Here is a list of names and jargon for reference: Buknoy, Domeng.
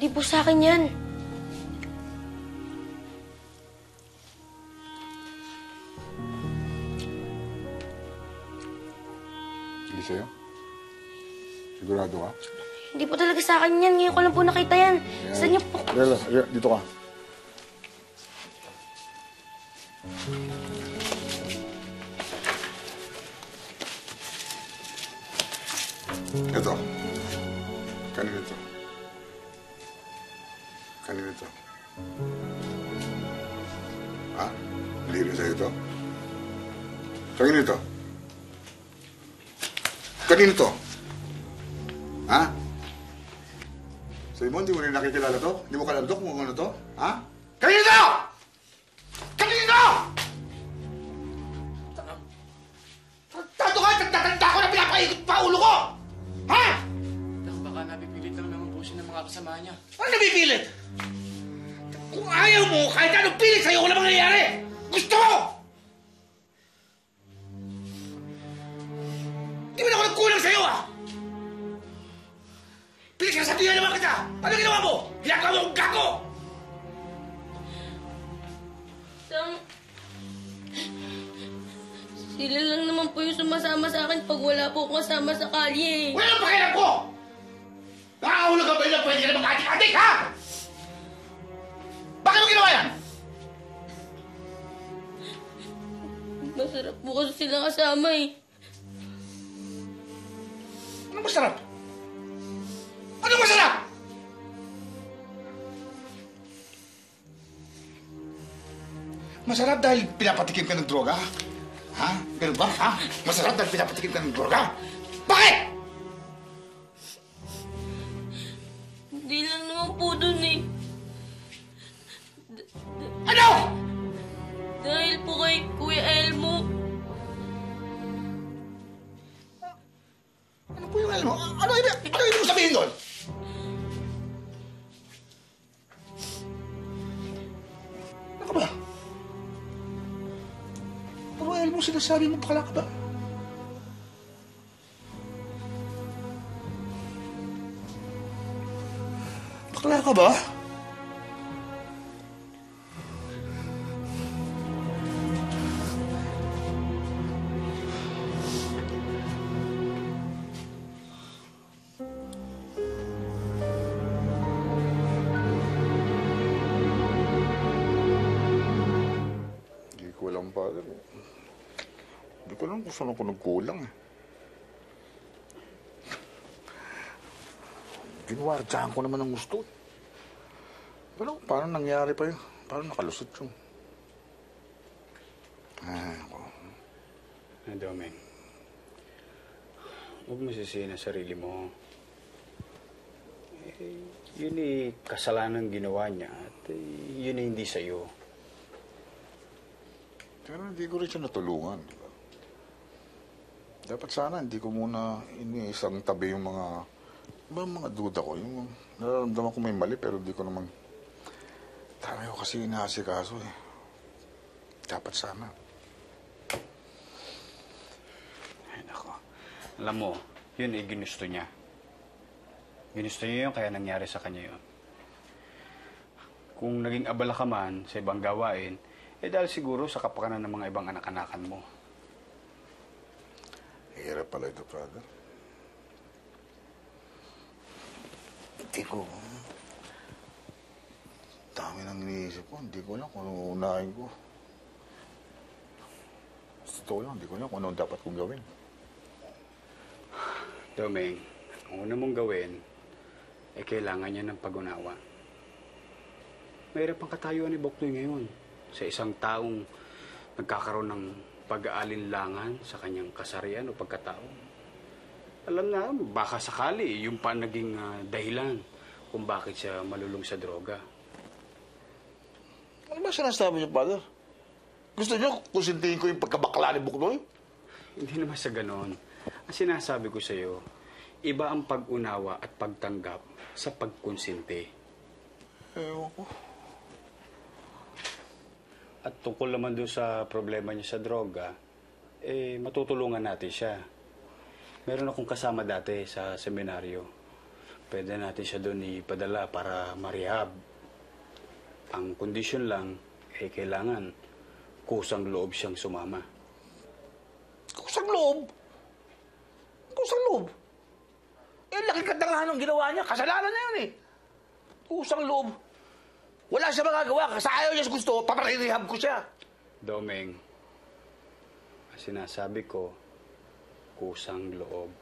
Hindi po sa akin yan. Hindi sa'yo? Sigurado ka? Hindi po talaga sa akin yan. Ngayon ko lang po nakita yan. Yeah. Saan niyo po? Yeah, dito ka. Ito. Kanina ito. Kanina ito. Ha? Lirin sa'yo ito? Kanina ito? Kanina ito? Ha? Sabi mo, hindi mo rin nakikilala ito? Hindi mo kalamdok kung ano ito? Ha? Kanina ito! Kanina ito! Tanto ka! Tatanda ko na pinapakikot pa ulo ko! Ha? Baka nabipilit lang naman po siya ng mga kasama niya. Ano nabipilit? Kung ayaw mo, kahit anong pilit sa'yo, wala bang nangyayari! Gusto mo! Hindi mo na ako nagkulang sa'yo, ah! Pinagsasabihan naman kita! Ano ginawa mo? Ginagawa mo akong gago! Tang... Sila lang naman po yung sumasama sa akin pag wala po akong kasama sa kalye. Wala ang pakialam ko! Nakakahulog ka ba yun na pwede na mag-adik-adik, ha? Bakit mo ginawa yan? Masarap po kasi sila kasama, eh. Anong masarap? Anong masarap? Masarap dahil pinapatikim ka ng droga, ha? Ha? Ganun ba? Ha? Masarap dahil pinapatikim ka ng droga? Bakit? Hindi lang naman po dun eh. Ano? Dahil po kay Kuya Elmo. Ano po yung Elmo? Ano ibig mo sabihin doon? Ano ba? Ano sinasabi mo? Bakala ka ba? Bakala ka ba? Hindi ko alam pa. Hindi ko alam kung saan ako nagkulang eh. Ginuwardyahan ko naman ang gusto. Pero parang nangyari pa yun. Parang nakalusot yun. Ay, ako. Ano, Domeng? Huwag mo sisihin ang sarili mo. Eh, yun eh, kasalanan ginawa niya. At yun eh, hindi sa'yo. Pero hindi ko rin siya natulungan. Dapat sana hindi ko muna iniisang tabi yung mga duda ko. Yung nararamdaman ko may mali pero hindi ko naman... Dami ko kasi inaasikaso eh. Dapat sana. Ay nako. Alam mo, yun eh ginusto niya. Ginusto niya yun kaya nangyari sa kanya yun. Kung naging abala ka man sa ibang gawain, eh dahil siguro sa kapakanan ng mga ibang anak-anakan mo. Hirap pala ito, brother. Hindi ko... Dami nang iniisip ko. Hindi ko lang kung anong unahin ko. Totoo lang, hindi ko lang kung anong dapat kong gawin. Domeng, ang una mong gawin, eh kailangan niya ng pag-unawa. Mahirap ang katayuan ni Buknoy ngayon sa isang taong nagkakaroon ng pag-aalinlangan sa kanyang kasarian o pagkatao. Alam na, baka sakali, yung pa naging dahilan kung bakit siya malulung sa droga. Ano ba sinasabi niyo, Father? Gusto niyo kusintihin ko yung pagkabakla ni Buknoy? Hindi naman sa ganon. Ang sinasabi ko sa iyo, iba ang pag-unawa at pagtanggap sa pagkonsinti. Ewan ko. At tungkol naman doon sa problema niya sa droga, eh matutulungan natin siya. Meron akong kasama dati sa seminaryo. pwede natin siya doon ipadala para ma-rehab. Ang kondisyon lang, eh kailangan kusang loob siyang sumama. Kusang loob? Kusang loob? Eh, laki katangahan ang ginawa niya. Kasalanan na yun eh. Kusang loob. Wala siya magagawa. Kasi ayaw niya gusto, paparehab ko siya. Domeng, sinasabi ko, kusang loob.